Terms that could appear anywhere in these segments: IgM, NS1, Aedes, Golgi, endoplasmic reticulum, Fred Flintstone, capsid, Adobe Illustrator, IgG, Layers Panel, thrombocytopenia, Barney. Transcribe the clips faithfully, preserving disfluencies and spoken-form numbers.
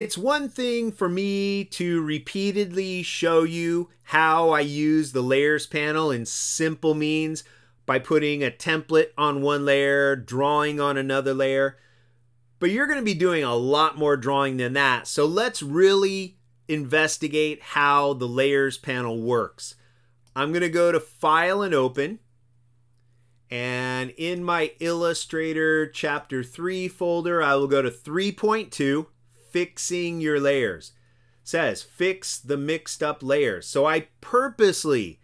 It's one thing for me to repeatedly show you how I use the layers panel in simple means by putting a template on one layer, drawing on another layer, but you're going to be doing a lot more drawing than that. So let's really investigate how the layers panel works. I'm going to go to File and Open, and in my Illustrator Chapter three folder, I will go to three point two. Fixing your layers. It says fix the mixed up layers. So I purposely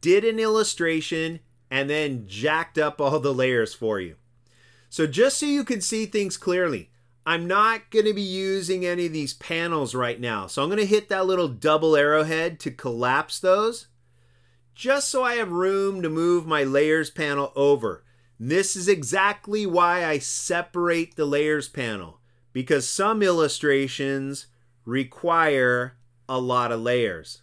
did an illustration and then jacked up all the layers for you. So just so you can see things clearly, I'm not going to be using any of these panels right now. So I'm going to hit that little double arrowhead to collapse those, just so I have room to move my layers panel over. And this is exactly why I separate the layers panel, because some illustrations require a lot of layers.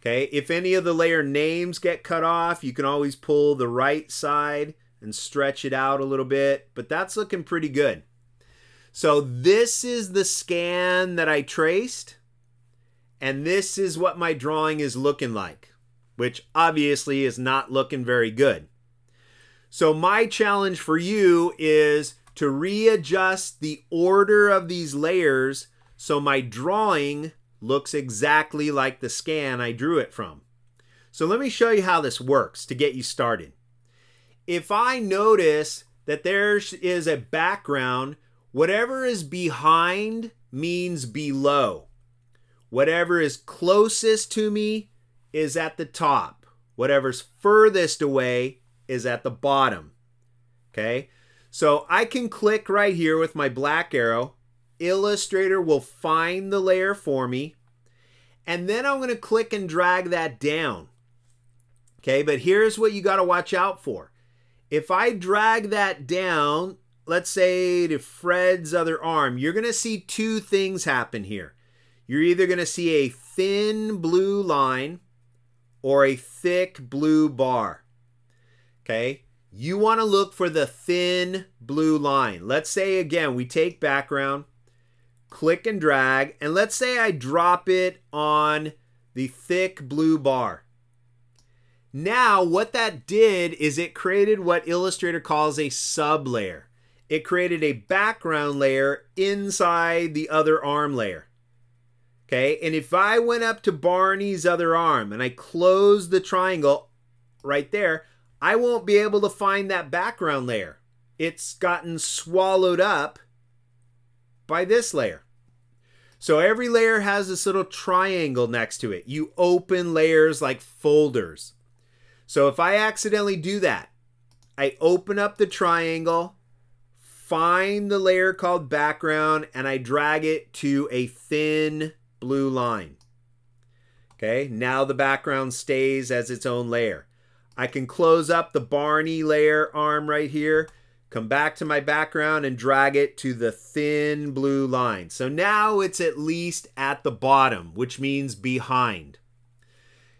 Okay, if any of the layer names get cut off, you can always pull the right side and stretch it out a little bit, but that's looking pretty good. So this is the scan that I traced, and this is what my drawing is looking like, which obviously is not looking very good. So my challenge for you is to readjust the order of these layers so my drawing looks exactly like the scan I drew it from. So let me show you how this works to get you started. If I notice that there is a background, whatever is behind means below. Whatever is closest to me is at the top. Whatever's furthest away is at the bottom. Okay? So I can click right here with my black arrow. Illustrator will find the layer for me. And then I'm going to click and drag that down. Okay, but here's what you got to watch out for. If I drag that down, let's say to Fred's other arm, you're going to see two things happen here. You're either going to see a thin blue line or a thick blue bar. Okay. You want to look for the thin blue line. Let's say again, we take background, click and drag, and let's say I drop it on the thick blue bar. Now what that did is it created what Illustrator calls a sub layer. It created a background layer inside the other arm layer. Okay, and if I went up to Barney's other arm and I close the triangle right there, I won't be able to find that background layer. It's gotten swallowed up by this layer. So every layer has this little triangle next to it. You open layers like folders. So if I accidentally do that, I open up the triangle, find the layer called background, and I drag it to a thin blue line. Okay, now the background stays as its own layer. I can close up the Barney layer arm right here, come back to my background and drag it to the thin blue line. So now it's at least at the bottom, which means behind.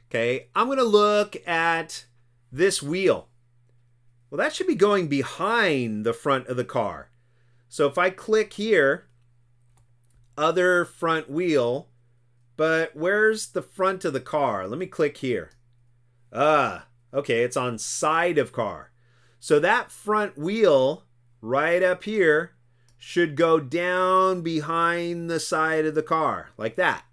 Okay, I'm going to look at this wheel. Well, that should be going behind the front of the car. So if I click here, other front wheel, but where's the front of the car? Let me click here. Ah. Uh, Okay, it's on side of car. So that front wheel right up here should go down behind the side of the car, like that.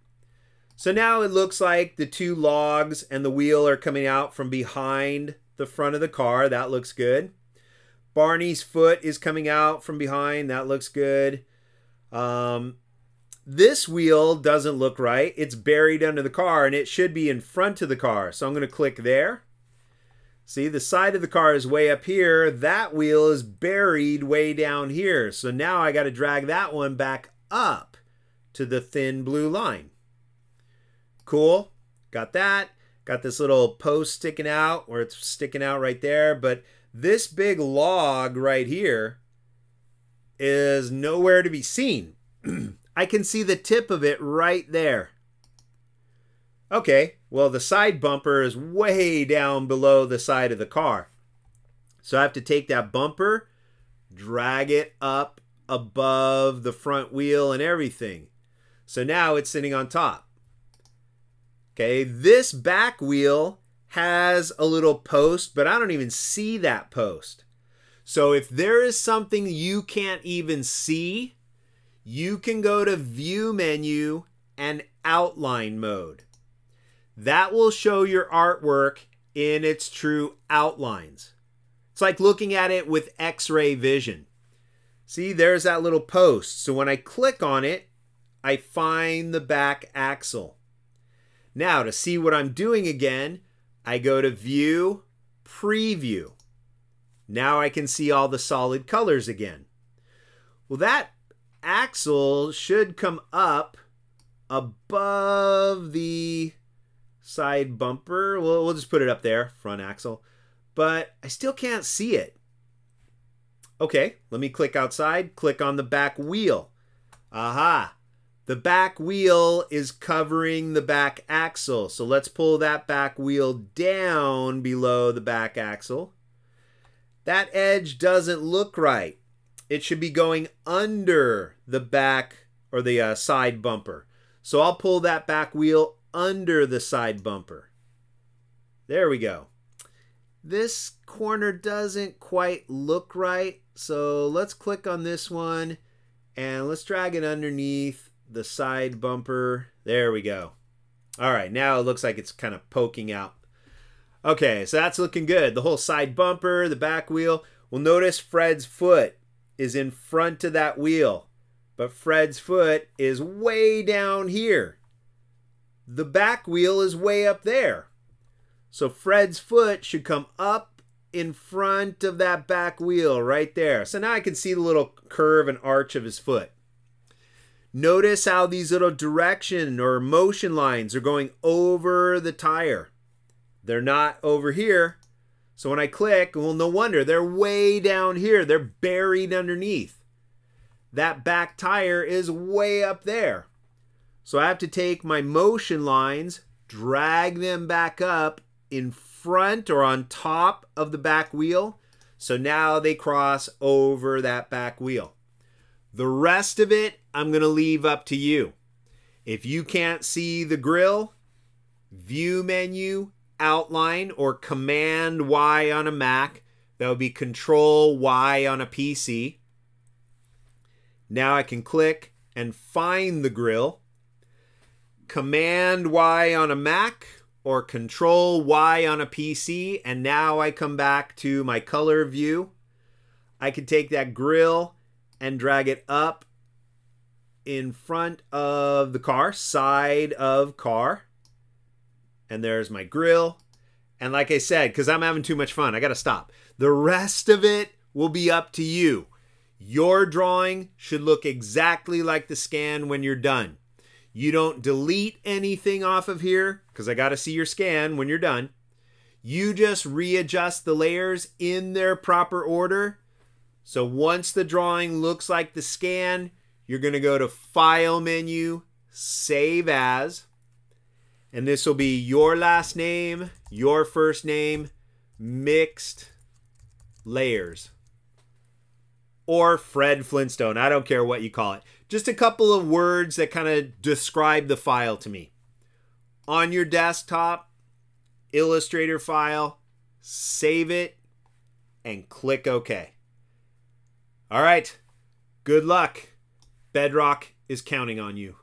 So now it looks like the two logs and the wheel are coming out from behind the front of the car. That looks good. Barney's foot is coming out from behind. That looks good. Um, this wheel doesn't look right. It's buried under the car and it should be in front of the car. So I'm going to click there. See, the side of the car is way up here. That wheel is buried way down here. So now I got to drag that one back up to the thin blue line. Cool. Got that. Got this little post sticking out where it's sticking out right there. But this big log right here is nowhere to be seen. I can see the tip of it right there. Okay, well, the side bumper is way down below the side of the car. So I have to take that bumper, drag it up above the front wheel and everything. So now it's sitting on top. Okay, this back wheel has a little post, but I don't even see that post. So if there is something you can't even see, you can go to View menu and Outline mode. That will show your artwork in its true outlines. It's like looking at it with X-ray vision. See, there's that little post. So when I click on it, I find the back axle. Now to see what I'm doing again, I go to View, Preview. Now I can see all the solid colors again. Well, that axle should come up above the side bumper. Well, we'll just put it up there, front axle. But I still can't see it. Okay, let me click outside, click on the back wheel. Aha, the back wheel is covering the back axle. So let's pull that back wheel down below the back axle. That edge doesn't look right. It should be going under the back or the uh, side bumper. So I'll pull that back wheel under the side bumper. There we go. This corner doesn't quite look right. So let's click on this one and let's drag it underneath the side bumper. There we go. All right, now it looks like it's kind of poking out. Okay, so that's looking good. The whole side bumper, the back wheel. Well, notice Fred's foot is in front of that wheel, but Fred's foot is way down here. The back wheel is way up there. So Fred's foot should come up in front of that back wheel right there. So now I can see the little curve and arch of his foot. Notice how these little direction or motion lines are going over the tire. They're not over here. So when I click, well, no wonder they're way down here. They're buried underneath. That back tire is way up there. So I have to take my motion lines, drag them back up in front front or on top of the back wheel. So now they cross over that back wheel. The rest of it, I'm gonna leave up to you. If you can't see the grill, View menu, Outline, or Command Y on a Mac. That would be Control Y on a P C. Now I can click and find the grill. Command Y on a Mac or Control Y on a P C, and now I come back to my color view. I can take that grill and drag it up in front of the car, side of car. And there's my grill. And like I said, because I'm having too much fun, I gotta stop. The rest of it will be up to you. Your drawing should look exactly like the scan when you're done. You don't delete anything off of here because I got to see your scan when you're done. You just readjust the layers in their proper order. So once the drawing looks like the scan, you're going to go to File menu, Save As, and this will be your last name, your first name, mixed layers, or Fred Flintstone. I don't care what you call it. Just a couple of words that kind of describe the file to me. On your desktop, Illustrator file, save it, and click OK. All right, good luck. Bedrock is counting on you.